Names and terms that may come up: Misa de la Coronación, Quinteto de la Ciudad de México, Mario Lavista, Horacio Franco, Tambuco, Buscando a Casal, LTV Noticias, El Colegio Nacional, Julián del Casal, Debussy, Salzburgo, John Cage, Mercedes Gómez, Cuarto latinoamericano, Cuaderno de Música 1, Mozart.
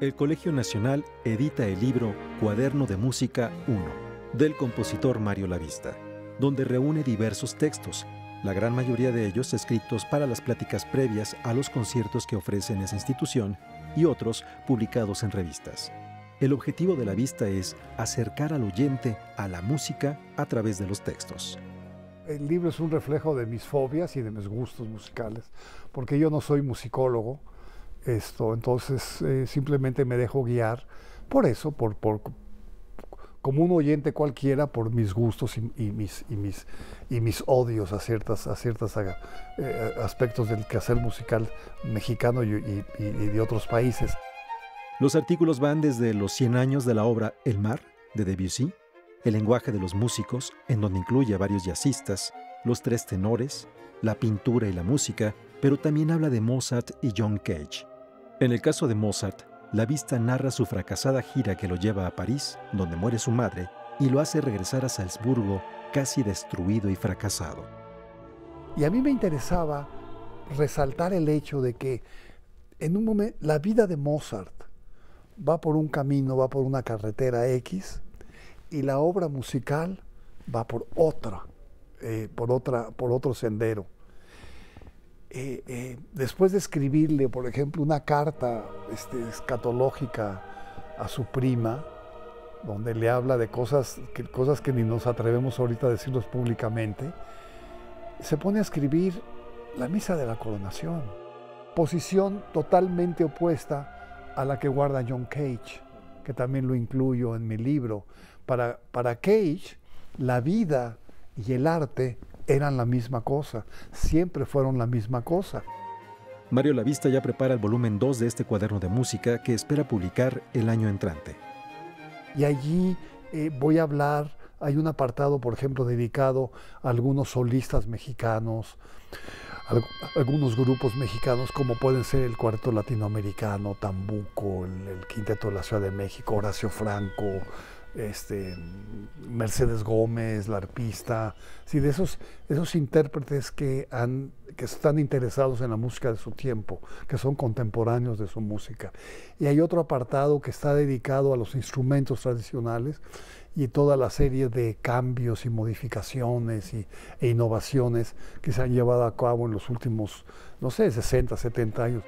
el Colegio Nacional edita el libro Cuaderno de Música 1, del compositor Mario Lavista, donde reúne diversos textos, la gran mayoría de ellos escritos para las pláticas previas a los conciertos que ofrece en esa institución y otros publicados en revistas. El objetivo de Lavista es acercar al oyente a la música a través de los textos. El libro es un reflejo de mis fobias y de mis gustos musicales, porque yo no soy musicólogo, entonces simplemente me dejo guiar por eso, como un oyente cualquiera, por mis gustos y mis odios a ciertos aspectos del quehacer musical mexicano y de otros países. Los artículos van desde los 100 años de la obra El Mar, de Debussy, el lenguaje de los músicos, en donde incluye a varios jazzistas, los tres tenores, la pintura y la música, pero también habla de Mozart y John Cage. En el caso de Mozart, Lavista narra su fracasada gira que lo lleva a París, donde muere su madre, y lo hace regresar a Salzburgo casi destruido y fracasado. Y a mí me interesaba resaltar el hecho de que en un momento la vida de Mozart va por un camino, va por una carretera X, y la obra musical va por otra, por otro sendero. Después de escribirle, por ejemplo, una carta escatológica a su prima, donde le habla de cosas que ni nos atrevemos ahorita a decirlos públicamente, se pone a escribir la Misa de la Coronación, posición totalmente opuesta a la que guarda John Cage, que también lo incluyo en mi libro. Para Cage, la vida y el arte eran la misma cosa, siempre fueron la misma cosa. Mario Lavista ya prepara el volumen 2 de este cuaderno de música que espera publicar el año entrante. Y allí voy a hablar, hay un apartado, por ejemplo, dedicado a algunos solistas mexicanos, algunos grupos mexicanos como pueden ser el Cuarto Latinoamericano, Tambuco, el Quinteto de la Ciudad de México, Horacio Franco, Mercedes Gómez, la arpista, sí, de esos intérpretes que están interesados en la música de su tiempo, que son contemporáneos de su música. Y hay otro apartado que está dedicado a los instrumentos tradicionales y toda la serie de cambios y modificaciones e innovaciones que se han llevado a cabo en los últimos, no sé, 60, 70 años.